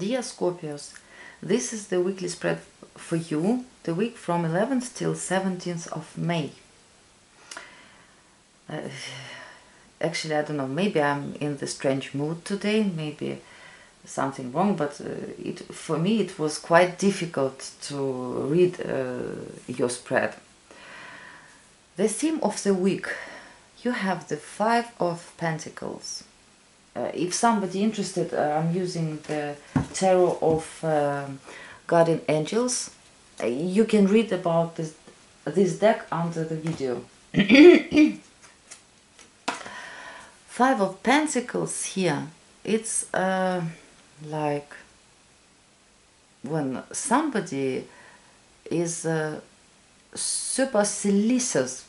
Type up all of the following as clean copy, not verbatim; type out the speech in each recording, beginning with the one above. Dear Scorpios, this is the weekly spread for you, the week from 11th till 17th of May. Actually, I don't know, maybe I'm in the strange mood today, maybe something wrong, but for me it was quite difficult to read your spread. The theme of the week, you have the Five of Pentacles. If somebody interested, I'm using the tarot of guardian angels. You can read about this deck under the video. Five of Pentacles here, it's like when somebody is super silicious,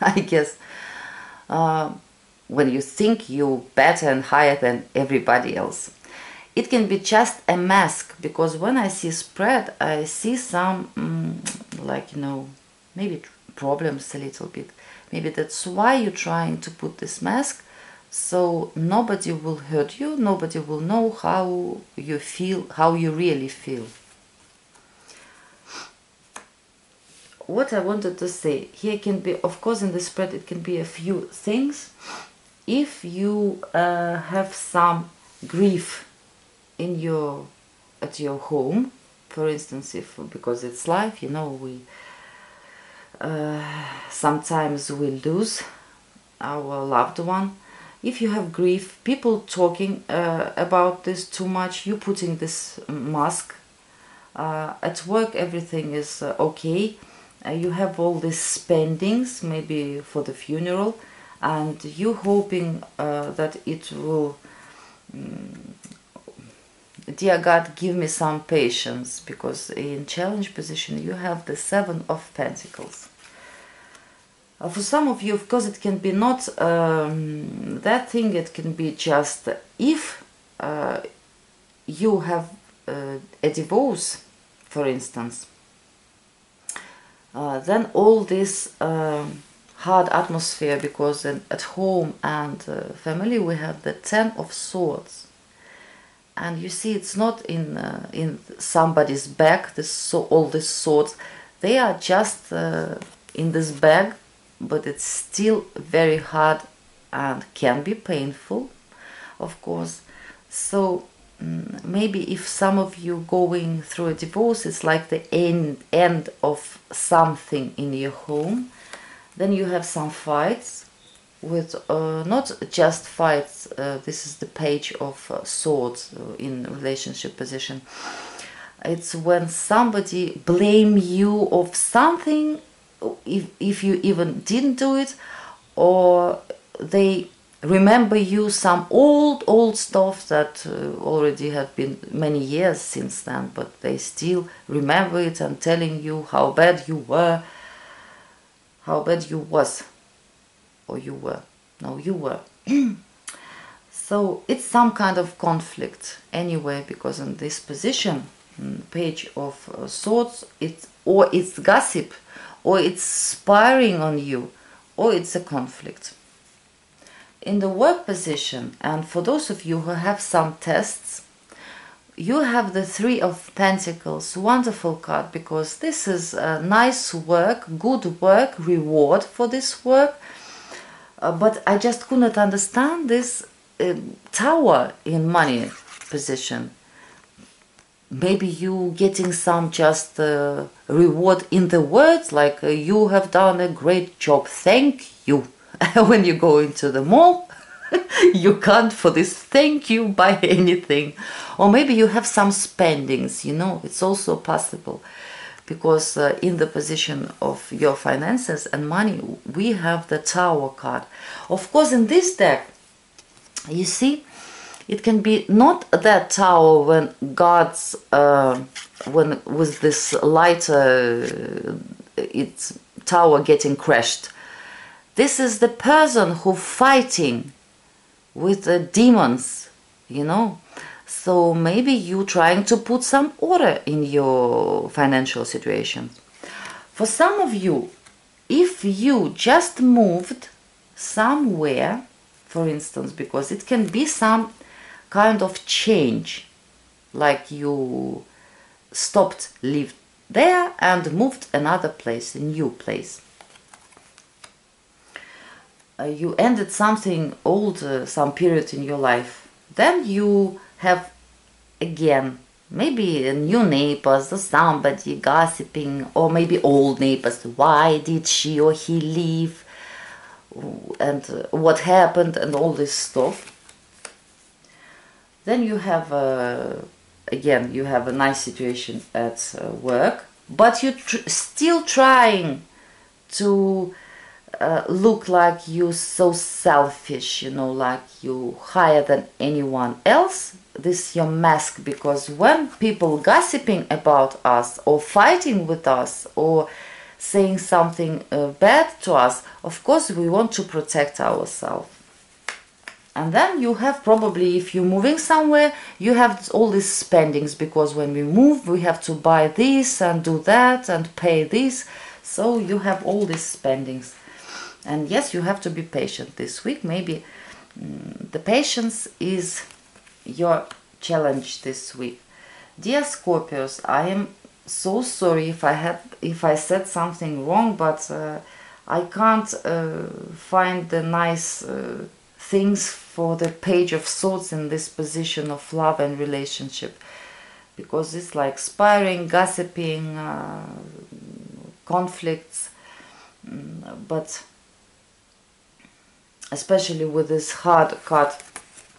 I guess, when you think you're better and higher than everybody else. It can be just a mask, because when I see spread, I see some, like, you know, maybe problems a little bit. Maybe that's why you're trying to put this mask, so nobody will hurt you, nobody will know how you feel, how you really feel. What I wanted to say, here can be, of course, in the spread it can be a few things. If you have some grief in your, at your home, for instance, if, because it's life, you know, we sometimes we lose our loved one. If you have grief, people talking about this too much, you putting this mask. At work everything is okay. You have all these spendings, maybe for the funeral, and you hoping that it will, dear God, give me some patience, because in challenge position you have the Seven of Pentacles. For some of you, of course, it can be not that thing, it can be just if you have a divorce, for instance. Then all this hard atmosphere, because at home and family we have the Ten of Swords, and you see it's not in in somebody's bag. This, so all these swords, they are just in this bag, but it's still very hard and can be painful, of course. So maybe if some of you going through a divorce, it's like the end of something in your home. Then you have some fights with not just fights, this is the Page of Swords in relationship position. It's when somebody blame you of something, if you even didn't do it, or they remember you some old stuff that already have been many years since then, but they still remember it and telling you how bad you were, how bad you was, or you were, no, you were. So it's some kind of conflict anyway, because in this position, Page of Swords, it's gossip, or it's spying on you, or it's a conflict. In the work position, and for those of you who have some tests, you have the Three of Pentacles, wonderful card, because this is a nice work, good work, reward for this work. But I just could not understand this tower in money position. Maybe you getting some just reward in the words, like you have done a great job, thank you. When you go into the mall, you can't for this thank you buy anything. Or maybe you have some spendings, you know, it's also possible. Because in the position of your finances and money, we have the Tower card. Of course, in this deck, you see, it can be not that Tower when God's, when with this lighter, it's Tower getting crashed. This is the person who fighting with the demons, you know. So maybe you trying to put some order in your financial situation. For some of you, if you just moved somewhere, for instance, because it can be some kind of change, like you stopped, lived there and moved another place, a new place. You ended something old, some period in your life. Then you have again maybe new neighbors or somebody gossiping, or maybe old neighbors. Why did she or he leave? And what happened and all this stuff. Then you have again, you have a nice situation at work, but you're still trying to look like you're so selfish, you know, like you're higher than anyone else. This is your mask, because when people gossiping about us or fighting with us or saying something bad to us, of course we want to protect ourselves. And then you have probably, if you're moving somewhere, you have all these spendings, because when we move we have to buy this and do that and pay this, so you have all these spendings. And yes, you have to be patient this week. Maybe the patience is your challenge this week. Dear Scorpios, I am so sorry if I said something wrong, but I can't find the nice things for the Page of Swords in this position of love and relationship, because it's like sparring, gossiping, conflicts, but especially with this hard card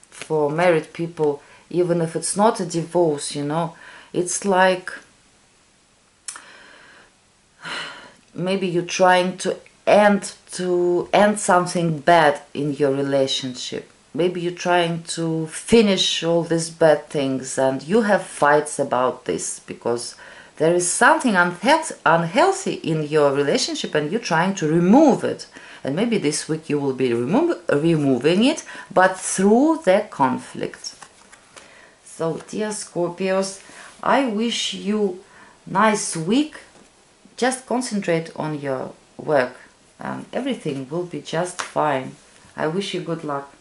for married people, even if it's not a divorce, you know, it's like maybe you're trying to end something bad in your relationship. Maybe you're trying to finish all these bad things, and you have fights about this because there is something unhealthy in your relationship and you're trying to remove it. And maybe this week you will be removing it, but through the conflict. So, dear Scorpios, I wish you a nice week. Just concentrate on your work and everything will be just fine. I wish you good luck.